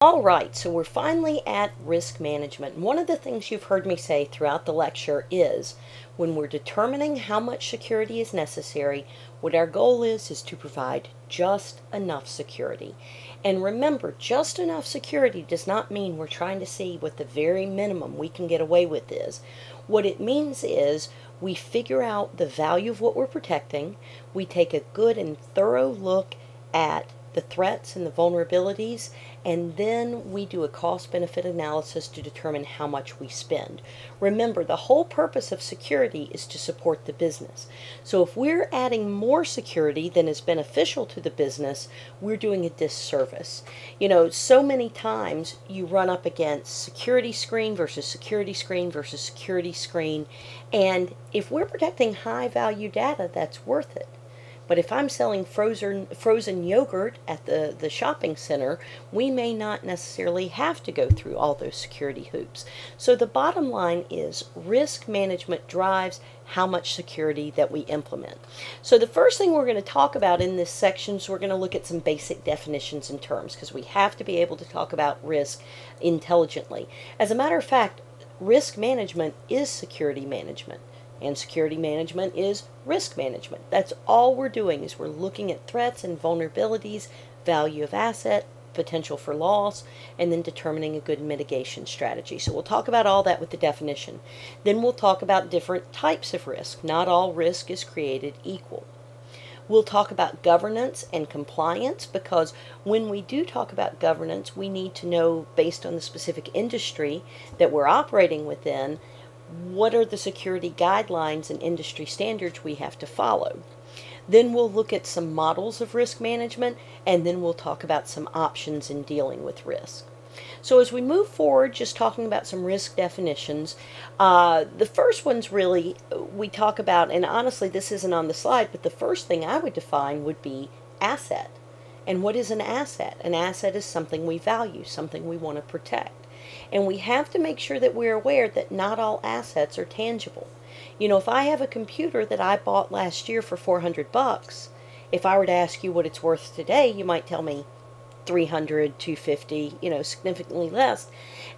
All right, so we're finally at risk management. One of the things you've heard me say throughout the lecture is when we're determining how much security is necessary, what our goal is to provide just enough security. And remember, just enough security does not mean we're trying to see what the very minimum we can get away with is. What it means is we figure out the value of what we're protecting, we take a good and thorough look at the threats and the vulnerabilities, and then we do a cost-benefit analysis to determine how much we spend. Remember, the whole purpose of security is to support the business. So if we're adding more security than is beneficial to the business, we're doing a disservice. You know, so many times you run up against security screen versus security screen versus security screen, and if we're protecting high-value data, that's worth it. But if I'm selling frozen yogurt at the shopping center, we may not necessarily have to go through all those security hoops. So the bottom line is risk management drives how much security that we implement. So the first thing we're going to talk about in this section is we're going to look at some basic definitions and terms because we have to be able to talk about risk intelligently. As a matter of fact, risk management is security management. And security management is risk management. That's all we're doing is we're looking at threats and vulnerabilities, value of asset, potential for loss, and then determining a good mitigation strategy. So we'll talk about all that with the definition. Then we'll talk about different types of risk. Not all risk is created equal. We'll talk about governance and compliance because when we do talk about governance, we need to know based on the specific industry that we're operating within, what are the security guidelines and industry standards we have to follow. Then we'll look at some models of risk management, and then we'll talk about some options in dealing with risk. So as we move forward, just talking about some risk definitions, the first one's really, we talk about, and honestly this isn't on the slide, but the first thing I would define would be asset. And what is an asset? An asset is something we value, something we want to protect. And we have to make sure that we're aware that not all assets are tangible. You know, if I have a computer that I bought last year for $400, if I were to ask you what it's worth today, you might tell me $300, $250, you know, significantly less.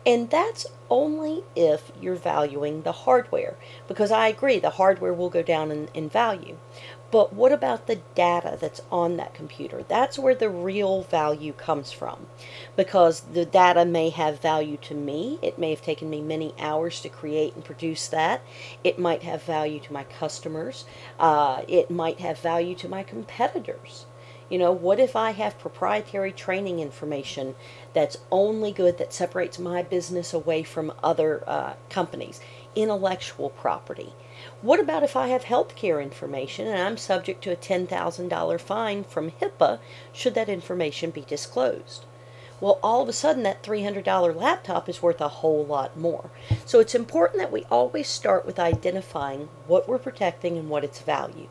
And that's only if you're valuing the hardware, because I agree, the hardware will go down in value. But what about the data that's on that computer? That's where the real value comes from, because the data may have value to me. It may have taken me many hours to create and produce that. It might have value to my customers. It might have value to my competitors. You know, what if I have proprietary training information that's only good, that separates my business away from other companies? Intellectual property. What about if I have healthcare information and I'm subject to a $10,000 fine from HIPAA should that information be disclosed? Well, all of a sudden that $300 laptop is worth a whole lot more. So it's important that we always start with identifying what we're protecting and what its value.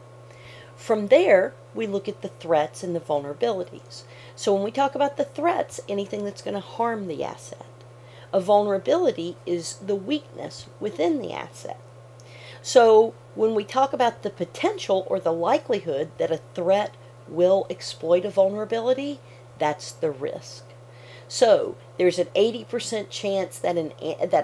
From there, we look at the threats and the vulnerabilities. So when we talk about the threats, anything that's going to harm the asset. A vulnerability is the weakness within the asset. So when we talk about the potential or the likelihood that a threat will exploit a vulnerability, that's the risk. So there's an 80% chance that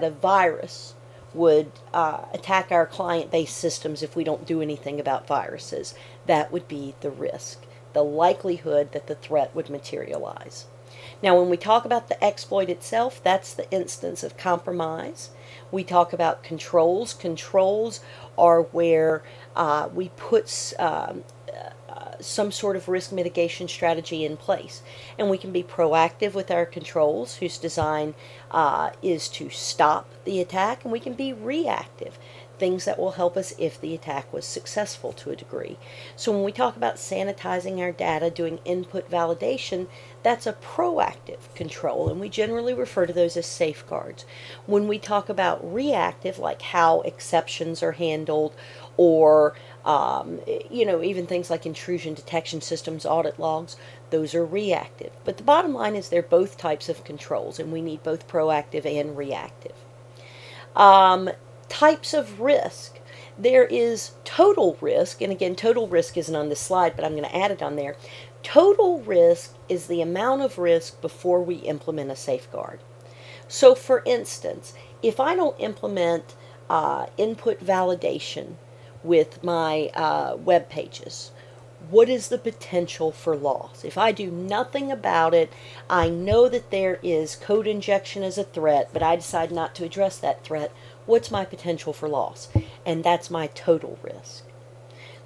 a virus would attack our client-based systems if we don't do anything about viruses. That would be the risk, the likelihood that the threat would materialize. Now, when we talk about the exploit itself, that's the instance of compromise. We talk about controls. Controls are where we put some sort of risk mitigation strategy in place. And we can be proactive with our controls, whose design is to stop the attack, and we can be reactive, things that will help us if the attack was successful to a degree. So when we talk about sanitizing our data, doing input validation, that's a proactive control, and we generally refer to those as safeguards. When we talk about reactive, like how exceptions are handled, or you know, even things like intrusion detection systems, audit logs, those are reactive. But the bottom line is they're both types of controls, and we need both proactive and reactive. Types of risk. There is total risk, and again, total risk isn't on this slide, but I'm going to add it on there. Total risk is the amount of risk before we implement a safeguard. So for instance, if I don't implement input validation with my web pages, what is the potential for loss? If I do nothing about it, I know that there is code injection as a threat, but I decide not to address that threat, what's my potential for loss? And that's my total risk.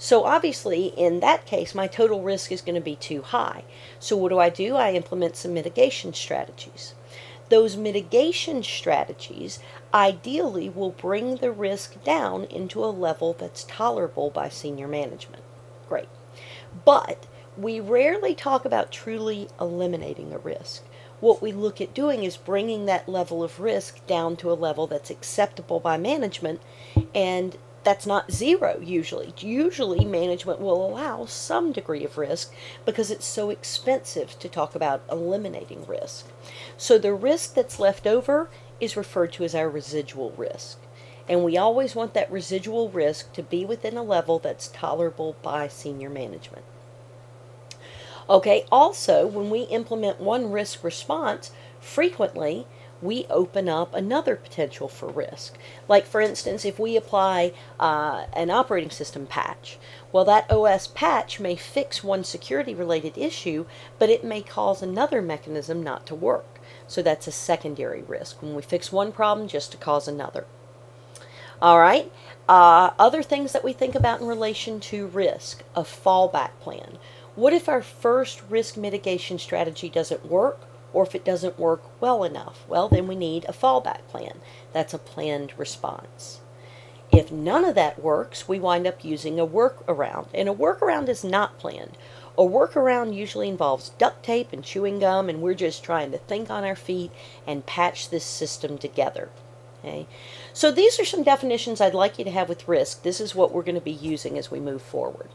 So obviously, in that case, my total risk is going to be too high. So what do? I implement some mitigation strategies. Those mitigation strategies ideally will bring the risk down into a level that's tolerable by senior management. Great. But we rarely talk about truly eliminating a risk. What we look at doing is bringing that level of risk down to a level that's acceptable by management, and that's not zero usually. Usually management will allow some degree of risk because it's so expensive to talk about eliminating risk. So the risk that's left over is referred to as our residual risk. And we always want that residual risk to be within a level that's tolerable by senior management. Okay, also, when we implement one risk response, frequently we open up another potential for risk. Like, for instance, if we apply an operating system patch, well, that OS patch may fix one security-related issue, but it may cause another mechanism not to work. So that's a secondary risk, when we fix one problem just to cause another. All right, other things that we think about in relation to risk, a fallback plan. What if our first risk mitigation strategy doesn't work, or if it doesn't work well enough? Well, then we need a fallback plan. That's a planned response. If none of that works, we wind up using a workaround, and a workaround is not planned. A workaround usually involves duct tape and chewing gum, and we're just trying to think on our feet and patch this system together. Okay. So these are some definitions I'd like you to have with risk. This is what we're going to be using as we move forward.